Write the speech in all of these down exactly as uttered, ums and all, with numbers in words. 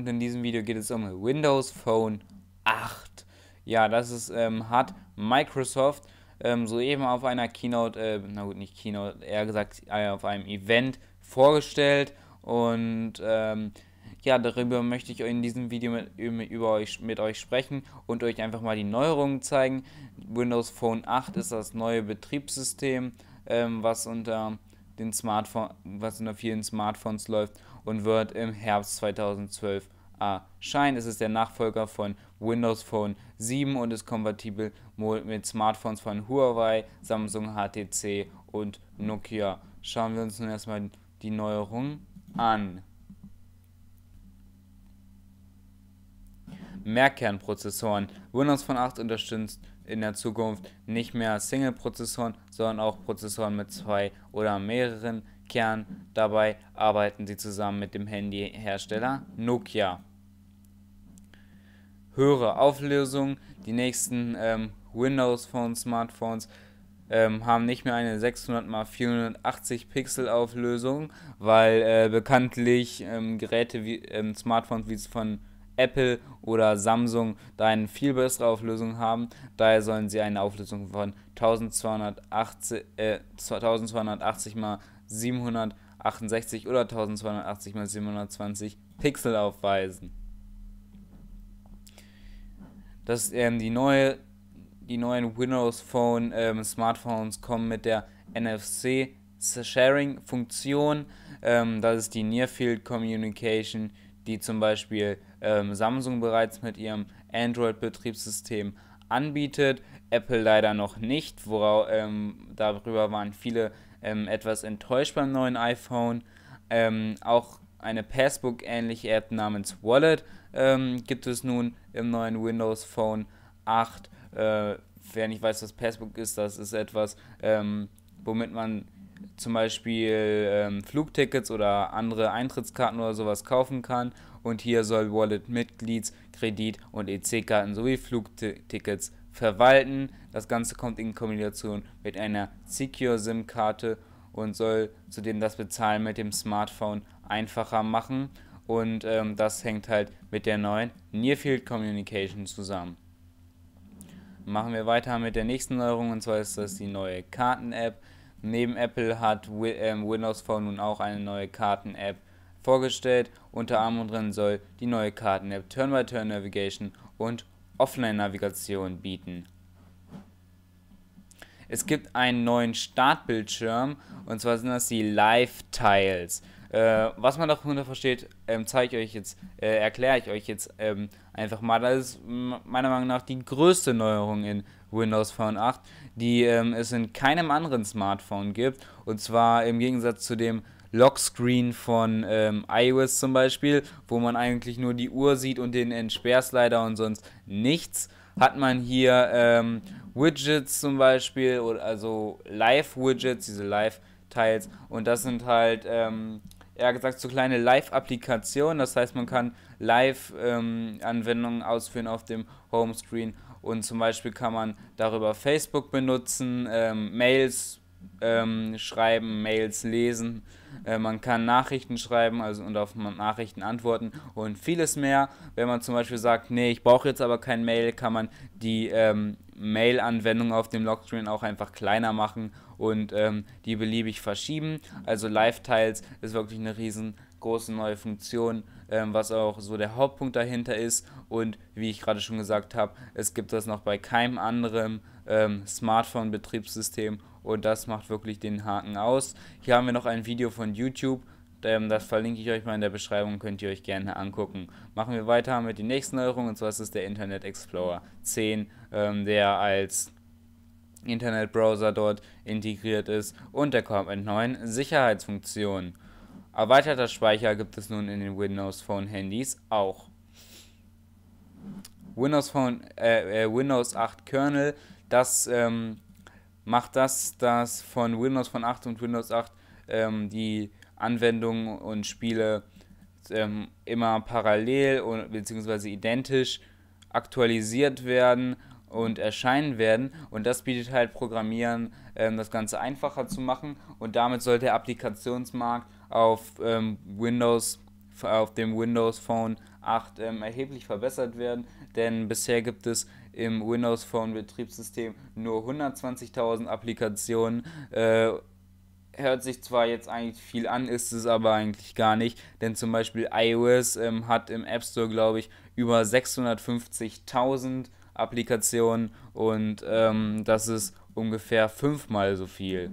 und in diesem Video geht es um Windows Phone acht. Ja, das ist, ähm, hat Microsoft ähm, soeben auf einer Keynote, äh, na gut, nicht Keynote, eher gesagt auf einem Event vorgestellt und ähm, ja, darüber möchte ich in diesem Video mit, über euch, mit euch sprechen und euch einfach mal die Neuerungen zeigen. Windows Phone acht ist das neue Betriebssystem, ähm, was unter den Smartphone, was unter vielen Smartphones läuft und wird im Herbst zweitausendzwölf erscheinen. Es ist der Nachfolger von Windows Phone sieben und ist kompatibel mit Smartphones von Huawei, Samsung, H T C und Nokia. Schauen wir uns nun erstmal die Neuerungen an. Mehrkernprozessoren. Windows Phone acht unterstützt in der Zukunft nicht mehr Single-Prozessoren, sondern auch Prozessoren mit zwei oder mehreren Kernen. Dabei arbeiten sie zusammen mit dem Handyhersteller Nokia. Höhere Auflösung. Die nächsten ähm, Windows Phone Smartphones ähm, haben nicht mehr eine sechshundert mal vierhundertachtzig Pixel Auflösung, weil äh, bekanntlich ähm, Geräte wie ähm, Smartphones wie es von Apple oder Samsung da eine viel bessere Auflösung haben. Daher sollen sie eine Auflösung von zwölfhundertachtzig mal siebenhundertachtundsechzig oder zwölfhundertachtzig mal siebenhundertzwanzig Pixel aufweisen. Das, ähm, die, neue, die neuen Windows Phone ähm, Smartphones kommen mit der N F C Sharing Funktion. Ähm, das ist die Near Field Communication, die zum Beispiel ähm, Samsung bereits mit ihrem Android-Betriebssystem anbietet, Apple leider noch nicht, worauf, ähm, darüber waren viele ähm, etwas enttäuscht beim neuen iPhone. Ähm, auch eine Passbook-ähnliche App namens Wallet ähm, gibt es nun im neuen Windows Phone acht. Äh, wer nicht weiß, was Passbook ist, das ist etwas, ähm, womit man zum Beispiel ähm, Flugtickets oder andere Eintrittskarten oder sowas kaufen kann, und hier soll Wallet Mitglieds-, Kredit- und E C-Karten sowie Flugtickets verwalten. Das Ganze kommt in Kombination mit einer Secure-SIM-Karte und soll zudem das Bezahlen mit dem Smartphone einfacher machen, und ähm, das hängt halt mit der neuen Near Field Communication zusammen. Machen wir weiter mit der nächsten Neuerung, und zwar ist das die neue Karten-App. Neben Apple hat Windows Phone nun auch eine neue Karten-App vorgestellt. Unter anderem soll die neue Karten-App Turn-by-Turn-Navigation und Offline-Navigation bieten. Es gibt einen neuen Startbildschirm, und zwar sind das die Live-Tiles. Äh, was man darunter versteht, ähm, zeige ich euch jetzt, äh, erkläre ich euch jetzt ähm, einfach mal. Das ist meiner Meinung nach die größte Neuerung in Windows Phone acht, die ähm, es in keinem anderen Smartphone gibt, und zwar im Gegensatz zu dem Lockscreen von ähm, iOS zum Beispiel, wo man eigentlich nur die Uhr sieht und den Entsperrslider und sonst nichts, hat man hier ähm, Widgets zum Beispiel, oder also Live-Widgets, diese Live-Tiles, und das sind halt ähm, eher gesagt so kleine Live-Applikationen, das heißt, man kann Live-Anwendungen ähm, ausführen auf dem Homescreen. Und zum Beispiel kann man darüber Facebook benutzen, ähm, Mails ähm, schreiben, Mails lesen, äh, man kann Nachrichten schreiben, also und auf Nachrichten antworten und vieles mehr. Wenn man zum Beispiel sagt, nee, ich brauche jetzt aber kein Mail, kann man die ähm, Mail-Anwendung auf dem Lockscreen auch einfach kleiner machen und ähm, die beliebig verschieben. Also Live-Tiles ist wirklich eine riesengroße neue Funktion, ähm, was auch so der Hauptpunkt dahinter ist. Und wie ich gerade schon gesagt habe, es gibt das noch bei keinem anderen ähm, Smartphone-Betriebssystem, und das macht wirklich den Haken aus. Hier haben wir noch ein Video von YouTube, ähm, das verlinke ich euch mal in der Beschreibung, könnt ihr euch gerne angucken. Machen wir weiter mit den nächsten Neuerungen, und zwar ist es der Internet Explorer zehn, ähm, der als Internetbrowser dort integriert ist, und der kommt mit neuen Sicherheitsfunktionen. Erweiterter Speicher gibt es nun in den Windows Phone Handys auch. Windows Phone, äh, äh, Windows acht Kernel, das ähm, macht das, dass von Windows Phone acht und Windows acht ähm, die Anwendungen und Spiele ähm, immer parallel und beziehungsweise identisch aktualisiert werden und erscheinen werden, und das bietet halt Programmieren, ähm, das Ganze einfacher zu machen, und damit sollte der Applikationsmarkt auf ähm, Windows, auf dem Windows Phone acht ähm, erheblich verbessert werden, denn bisher gibt es im Windows Phone Betriebssystem nur hundertzwanzigtausend Applikationen. äh, Hört sich zwar jetzt eigentlich viel an, ist es aber eigentlich gar nicht, denn zum Beispiel iOS ähm, hat im App Store, glaube ich, über sechshundertfünfzigtausend Applikationen und ähm, das ist ungefähr fünfmal so viel.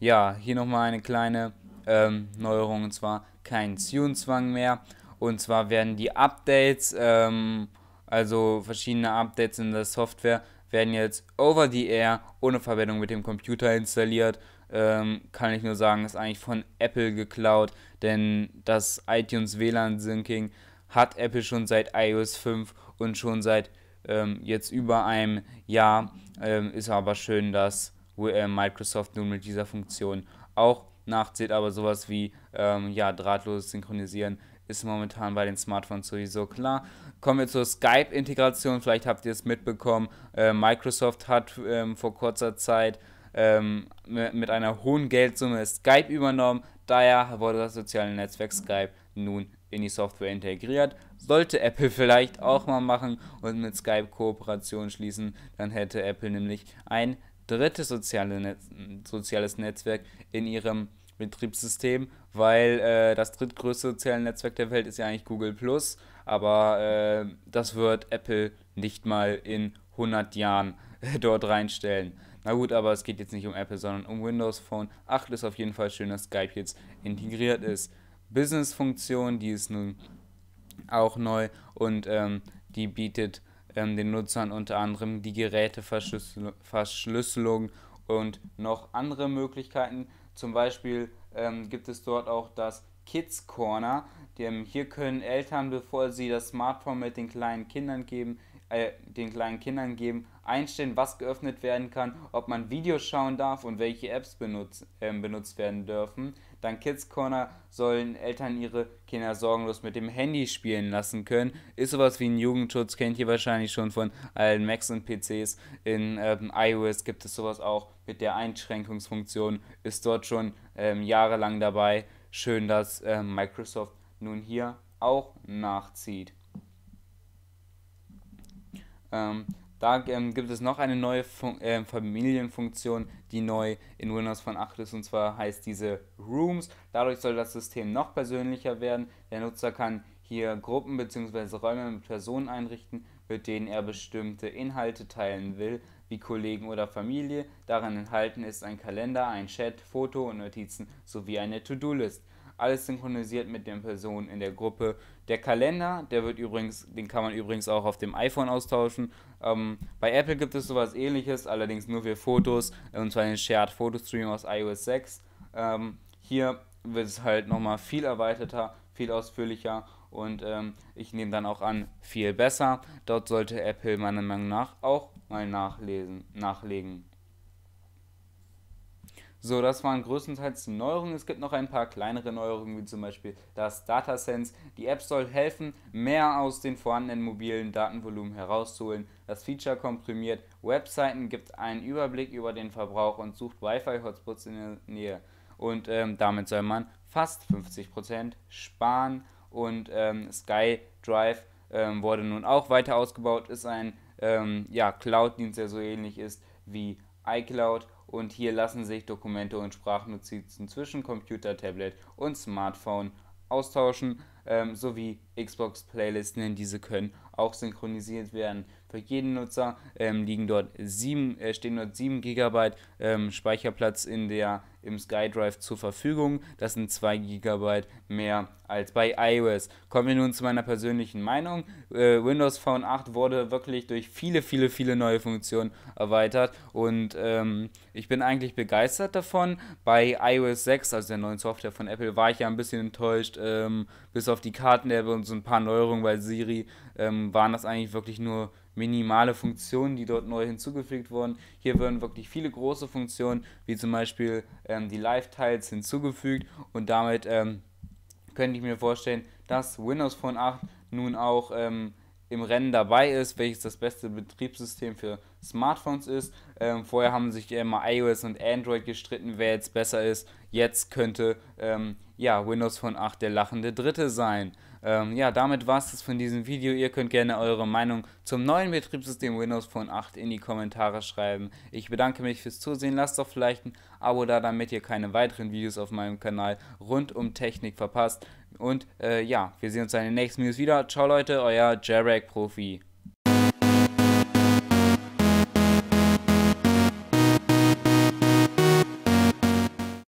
Ja, hier nochmal eine kleine ähm, Neuerung, und zwar kein Tune-Zwang mehr, und zwar werden die Updates, ähm, also verschiedene Updates in der Software, werden jetzt over the air, ohne Verbindung mit dem Computer installiert. Ähm, kann ich nur sagen, ist eigentlich von Apple geklaut, denn das iTunes W L A N-Syncing hat Apple schon seit iOS fünf und schon seit ähm, jetzt über einem Jahr. Ähm, ist aber schön, dass Microsoft nun mit dieser Funktion auch nachzieht, aber sowas wie ähm, ja, drahtlos synchronisieren ist momentan bei den Smartphones sowieso klar. Kommen wir zur Skype-Integration. Vielleicht habt ihr es mitbekommen. Äh, Microsoft hat ähm, vor kurzer Zeit ähm, mit einer hohen Geldsumme Skype übernommen. Daher wurde das soziale Netzwerk Skype nun in die Software integriert. Sollte Apple vielleicht auch mal machen und mit Skype Kooperation schließen, dann hätte Apple nämlich ein drittes soziale Netz soziales Netzwerk in ihrem Betriebssystem, weil äh, das drittgrößte soziale Netzwerk der Welt ist ja eigentlich Google plus, aber äh, das wird Apple nicht mal in hundert Jahren äh, dort reinstellen. Na gut, aber es geht jetzt nicht um Apple, sondern um Windows Phone acht. Ist auf jeden Fall schön, dass Skype jetzt integriert ist. Business-Funktion, die ist nun auch neu und ähm, die bietet ähm, den Nutzern unter anderem die Geräteverschlüsselung und noch andere Möglichkeiten. Zum Beispiel ähm, gibt es dort auch das Kids Corner. Dem, hier können Eltern, bevor sie das Smartphone mit den kleinen Kindern geben, äh, den kleinen Kindern geben, einstellen, was geöffnet werden kann, ob man Videos schauen darf und welche Apps benutzt, äh, benutzt werden dürfen. Dank Kids Corner sollen Eltern ihre Kinder sorgenlos mit dem Handy spielen lassen können. Ist sowas wie ein Jugendschutz, kennt ihr wahrscheinlich schon von allen Macs und P Cs. In ähm, iOS gibt es sowas auch mit der Einschränkungsfunktion, ist dort schon ähm, jahrelang dabei. Schön, dass äh, Microsoft nun hier auch nachzieht. Ähm, Da ähm, gibt es noch eine neue Fun äh, Familienfunktion, die neu in Windows Phone acht ist, und zwar heißt diese Rooms. Dadurch soll das System noch persönlicher werden. Der Nutzer kann hier Gruppen bzw. Räume mit Personen einrichten, mit denen er bestimmte Inhalte teilen will, wie Kollegen oder Familie. Darin enthalten ist ein Kalender, ein Chat, Foto und Notizen sowie eine To-Do-List. Alles synchronisiert mit den Personen in der Gruppe. Der Kalender, der wird übrigens, den kann man übrigens auch auf dem iPhone austauschen. Ähm, bei Apple gibt es sowas ähnliches, allerdings nur für Fotos, und zwar den Shared Photostream aus iOS sechs. Ähm, hier wird es halt nochmal viel erweiterter, viel ausführlicher und ähm, ich nehme dann auch an, viel besser. Dort sollte Apple meiner Meinung nach auch mal nachlesen, nachlegen. So, das waren größtenteils Neuerungen. Es gibt noch ein paar kleinere Neuerungen, wie zum Beispiel das Datasense. Die App soll helfen, mehr aus den vorhandenen mobilen Datenvolumen herauszuholen. Das Feature komprimiert Webseiten, gibt einen Überblick über den Verbrauch und sucht Wi-Fi-Hotspots in der Nähe. Und ähm, damit soll man fast fünfzig Prozent sparen. Und ähm, SkyDrive ähm, wurde nun auch weiter ausgebaut. Ist ein ähm, ja, Cloud-Dienst, der so ähnlich ist wie iCloud. Und hier lassen sich Dokumente und Sprachnotizen zwischen Computer, Tablet und Smartphone austauschen, ähm, sowie Xbox-Playlisten, denn diese können auch synchronisiert werden. Für jeden Nutzer ähm, liegen dort sieben, äh, stehen dort sieben Gigabyte ähm, Speicherplatz in der, im SkyDrive zur Verfügung. Das sind zwei Gigabyte mehr als bei iOS. Kommen wir nun zu meiner persönlichen Meinung. Äh, Windows Phone acht wurde wirklich durch viele, viele, viele neue Funktionen erweitert und ähm, ich bin eigentlich begeistert davon. Bei iOS sechs, also der neuen Software von Apple, war ich ja ein bisschen enttäuscht, ähm, bis auf die Karten-App und so ein paar Neuerungen bei Siri ähm, waren das eigentlich wirklich nur minimale Funktionen, die dort neu hinzugefügt wurden. Hier werden wirklich viele große Funktionen, wie zum Beispiel ähm, die Live-Tiles, hinzugefügt, und damit ähm, könnte ich mir vorstellen, dass Windows Phone acht nun auch ähm, im Rennen dabei ist, welches das beste Betriebssystem für Smartphones ist. Ähm, vorher haben sich ja immer iOS und Android gestritten, wer jetzt besser ist. Jetzt könnte ähm, ja, Windows Phone acht der lachende Dritte sein. Ähm, ja, damit war es das von diesem Video. Ihr könnt gerne eure Meinung zum neuen Betriebssystem Windows Phone acht in die Kommentare schreiben. Ich bedanke mich fürs Zusehen. Lasst doch vielleicht ein Abo da, damit ihr keine weiteren Videos auf meinem Kanal rund um Technik verpasst. Und äh, ja, wir sehen uns dann in den nächsten Videos wieder. Ciao Leute, euer JailbreakProfi.